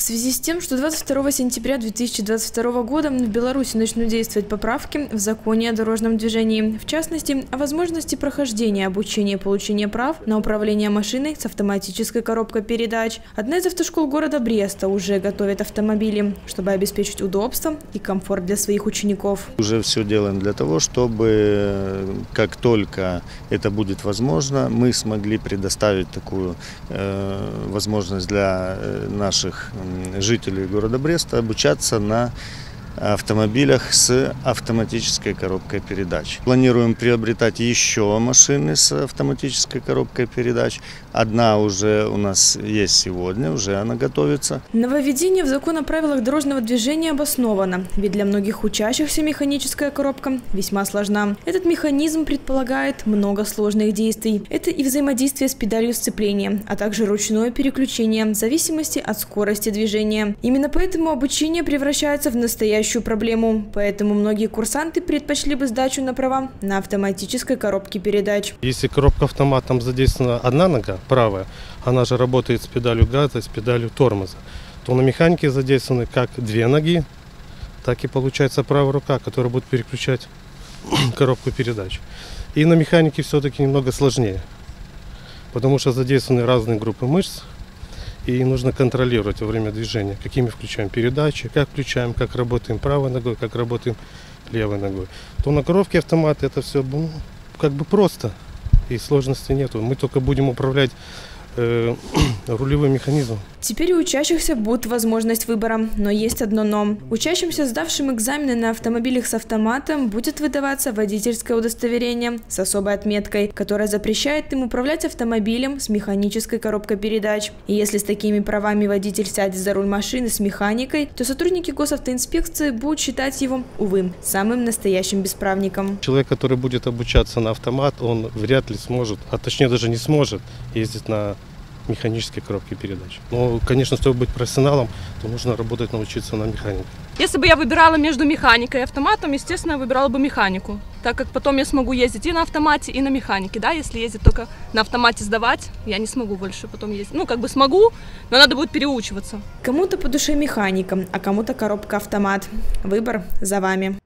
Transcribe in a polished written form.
В связи с тем, что 22 сентября 2022 года в Беларуси начнут действовать поправки в законе о дорожном движении, в частности, о возможности прохождения обучения и получения прав на управление машиной с автоматической коробкой передач, одна из автошкол города Бреста уже готовит автомобили, чтобы обеспечить удобство и комфорт для своих учеников. Уже все делаем для того, чтобы, как только это будет возможно, мы смогли предоставить такую возможность для наших жителей города Бреста обучаться на автомобилях с автоматической коробкой передач. Планируем приобретать еще машины с автоматической коробкой передач. Одна уже у нас есть сегодня, уже она готовится. Нововведение в закон о правилах дорожного движения обосновано, ведь для многих учащихся механическая коробка весьма сложна. Этот механизм предполагает много сложных действий. Это и взаимодействие с педалью сцепления, а также ручное переключение в зависимости от скорости движения. Именно поэтому обучение превращается в настоящую проблему. Поэтому многие курсанты предпочли бы сдачу на права на автоматической коробке передач. Если коробка автоматом задействована одна нога, правая, она же работает с педалью газа, с педалью тормоза, то на механике задействованы как две ноги, так и получается правая рука, которая будет переключать коробку передач. И на механике все-таки немного сложнее, потому что задействованы разные группы мышц, и нужно контролировать во время движения, какими включаем передачи, как включаем, как работаем правой ногой, как работаем левой ногой. То на коробке автомата это все как бы просто, и сложности нету. Мы только будем управлять рулевой механизм. Теперь у учащихся будет возможность выбора, но есть одно «но». Учащимся, сдавшим экзамены на автомобилях с автоматом, будет выдаваться водительское удостоверение с особой отметкой, которая запрещает им управлять автомобилем с механической коробкой передач. И если с такими правами водитель сядет за руль машины с механикой, то сотрудники госавтоинспекции будут считать его, увы, самым настоящим бесправником. Человек, который будет обучаться на автомат, он вряд ли сможет, а точнее даже не сможет ездить на механической коробки передач. Но, конечно, чтобы быть профессионалом, то нужно работать, научиться на механике. Если бы я выбирала между механикой и автоматом, естественно, я выбирала бы механику, так как потом я смогу ездить и на автомате, и на механике. Да, если ездить только на автомате сдавать, я не смогу больше потом ездить. Ну, как бы смогу, но надо будет переучиваться. Кому-то по душе механика, а кому-то коробка автомат. Выбор за вами.